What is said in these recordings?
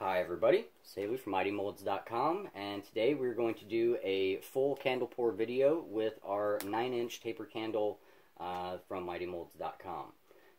Hi everybody, Savory from MightyMolds.com, and today we're going to do a full candle pour video with our 9-inch taper candle from MightyMolds.com.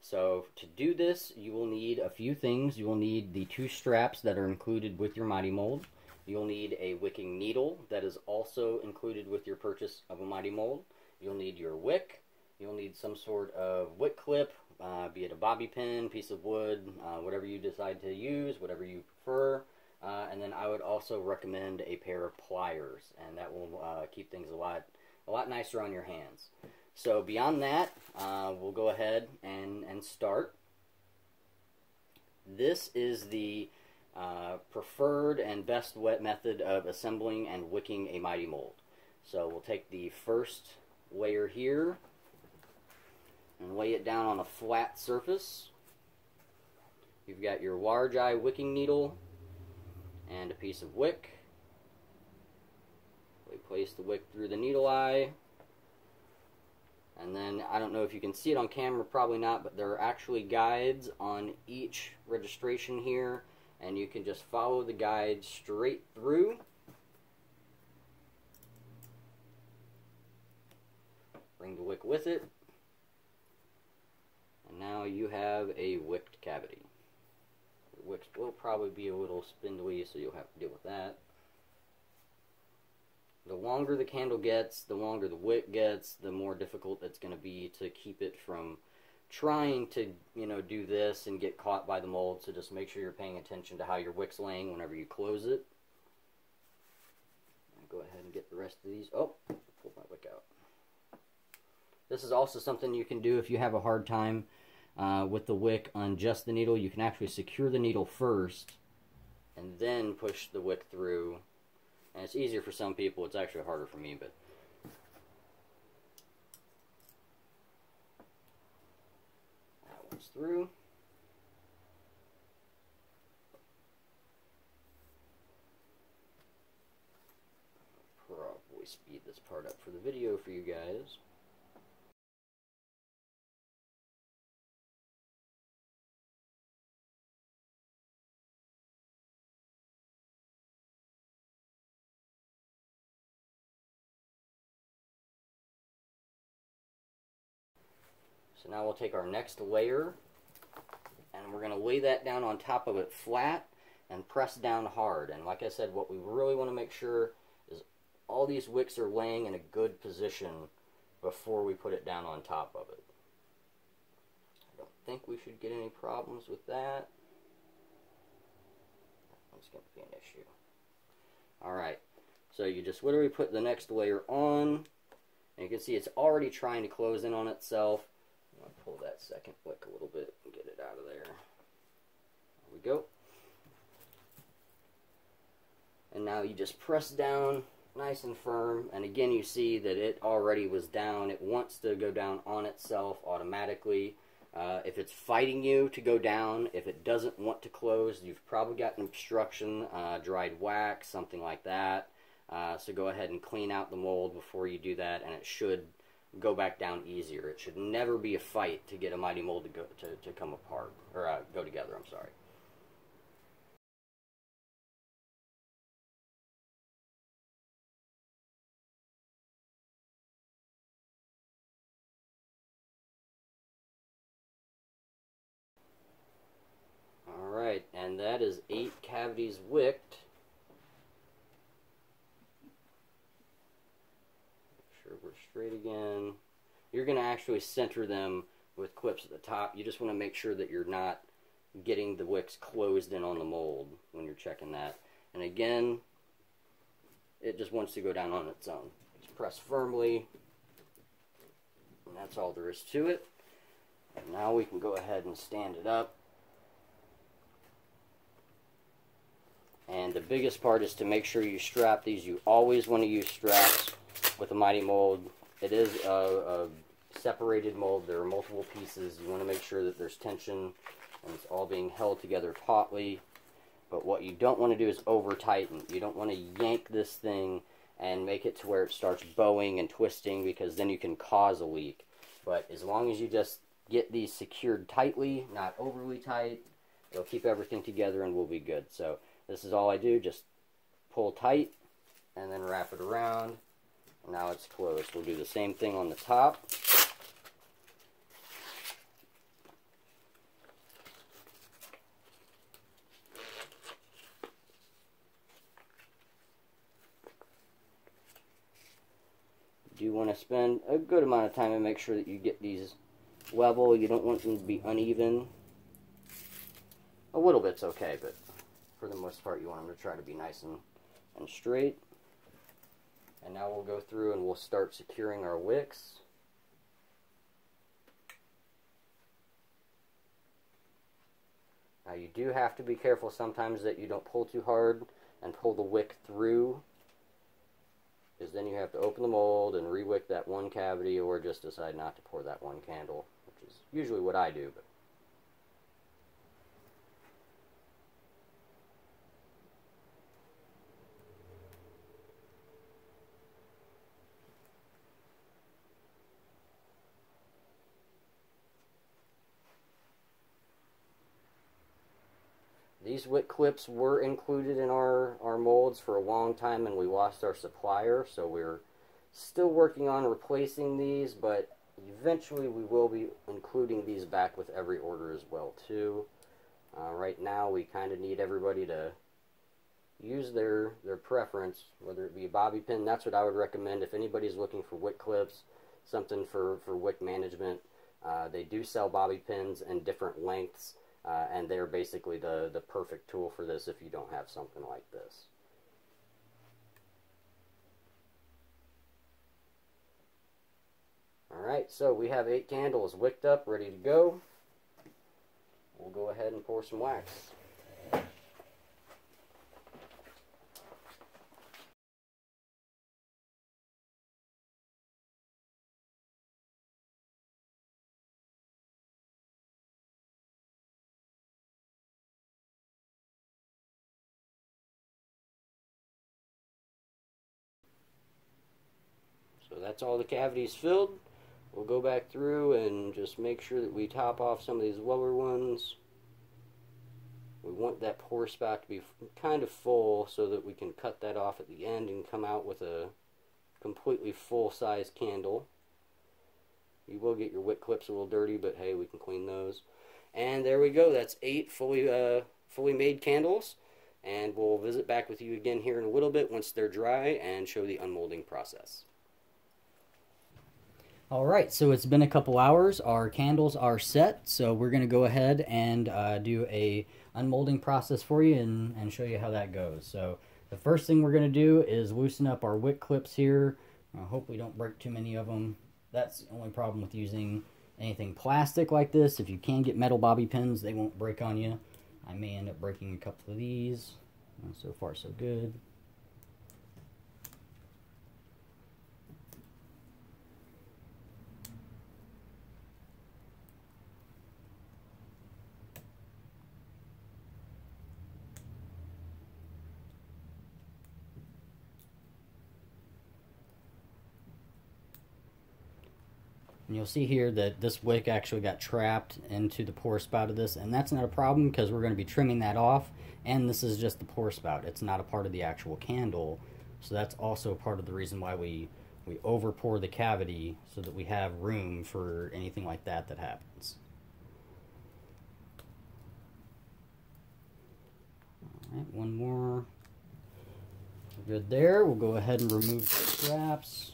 So to do this, you will need a few things. You will need the two straps that are included with your Mighty Mold. You'll need a wicking needle that is also included with your purchase of a Mighty Mold. You'll need your wick. You'll need some sort of wick clip, be it a bobby pin, piece of wood, whatever you decide to use, whatever you prefer. And then I would also recommend a pair of pliers, and that will keep things a lot nicer on your hands. So beyond that, we'll go ahead and start. This is the preferred and best wet method of assembling and wicking a Mighty Mold. So we'll take the first layer here and lay it down on a flat surface. You've got your wire-jay wicking needle and a piece of wick. We place the wick through the needle eye, and then I don't know if you can see it on camera, probably not, but there are actually guides on each registration here, and you can just follow the guide straight through. Bring the wick with it. And now you have a wicked cavity, which will probably be a little spindly, so you'll have to deal with that. The longer the candle gets, the longer the wick gets, the more difficult it's going to be to keep it from trying to, you know, do this and get caught by the mold. So just make sure you're paying attention to how your wick's laying whenever you close it. I'll go ahead and get the rest of these. Oh, pull my wick out. This is also something you can do if you have a hard time with the wick on just the needle. You can actually secure the needle first and then push the wick through. And it's easier for some people. It's actually harder for me, but that one's through. I'll probably speed this part up for the video for you guys. So now we'll take our next layer, and we're going to lay that down on top of it flat and press down hard. And like I said, what we really want to make sure is all these wicks are laying in a good position before we put it down on top of it. I don't think we should get any problems with that. That's going to be an issue. Alright, so you just literally put the next layer on, and you can see it's already trying to close in on itself. I'm going to pull that second wick a little bit and get it out of there. There we go. And now you just press down nice and firm. And again, you see that it already was down. It wants to go down on itself automatically. If it's fighting you to go down, if it doesn't want to close, you've probably got an obstruction, dried wax, something like that. So go ahead and clean out the mold before you do that, and it should go back down easier. It should never be a fight to get a Mighty Mold to come apart, or go together, I'm sorry. Alright, and that is 8 cavities wicked. Straight again. You're going to actually center them with clips at the top. You just want to make sure that you're not getting the wicks closed in on the mold when you're checking that. And again, it just wants to go down on its own. Just press firmly, and that's all there is to it. And now we can go ahead and stand it up. And the biggest part is to make sure you strap these. You always want to use straps with a Mighty Mold. It is a separated mold. There are multiple pieces. You want to make sure that there's tension and it's all being held together tautly. But what you don't want to do is over tighten. You don't want to yank this thing and make it to where it starts bowing and twisting, because then you can cause a leak. But as long as you just get these secured tightly, not overly tight, it'll keep everything together and we'll be good. So This is all I do, just pull tight and then wrap it around. Now it's closed. We'll do the same thing on the top. You want to spend a good amount of time and make sure that you get these level. You don't want them to be uneven. A little bit's okay, but for the most part you want them to try to be nice and straight. And now we'll go through and we'll start securing our wicks. Now you do have to be careful sometimes that you don't pull too hard and pull the wick through, because then you have to open the mold and re-wick that one cavity, or just decide not to pour that one candle, which is usually what I do. But these wick clips were included in our molds for a long time, and we lost our supplier, so we're still working on replacing these, but eventually we will be including these back with every order as well too. Right now we kind of need everybody to use their preference, whether it be a bobby pin. That's what I would recommend if anybody's looking for wick clips, something for wick management. They do sell bobby pins in different lengths. And they're basically the perfect tool for this if you don't have something like this. Alright, so we have 8 candles wicked up, ready to go. We'll go ahead and pour some wax. So that's all the cavities filled. We'll go back through and just make sure that we top off some of these lower ones. We want that pour spot to be kind of full so that we can cut that off at the end and come out with a completely full-size candle. You will get your wick clips a little dirty, but hey, we can clean those. And there we go. That's 8 fully made candles. And we'll visit back with you again here in a little bit once they're dry and show the unmolding process. Alright, so it's been a couple hours. Our candles are set, so we're going to go ahead and do a unmolding process for you and show you how that goes. So the first thing we're going to do is loosen up our wick clips here. I hope we don't break too many of them. That's the only problem with using anything plastic like this. If you can get metal bobby pins, they won't break on you. I may end up breaking a couple of these. So far, so good. And you'll see here that this wick actually got trapped into the pour spout of this, and that's not a problem because we're going to be trimming that off, and this is just the pour spout. It's not a part of the actual candle, so that's also part of the reason why we over pour the cavity, so that we have room for anything like that that happens. All right, one more. We're good there. We'll go ahead and remove the straps.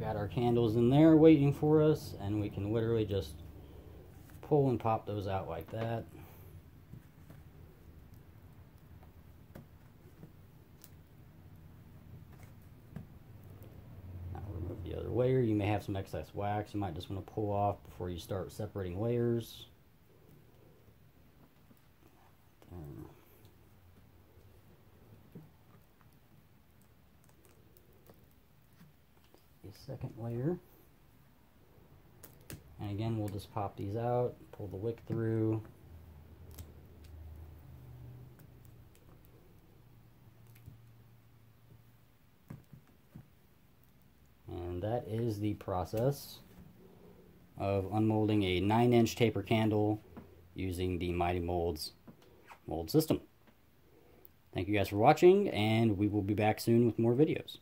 Got our candles in there waiting for us, and we can literally just pull and pop those out like that. Now remove the other layer. You may have some excess wax you might just want to pull off before you start separating layers. Second layer, and And again, we'll just pop these out, pull the wick through. And that is the process of unmolding a 9-inch taper candle using the Mighty Molds mold system. Thank you guys for watching, and we will be back soon with more videos.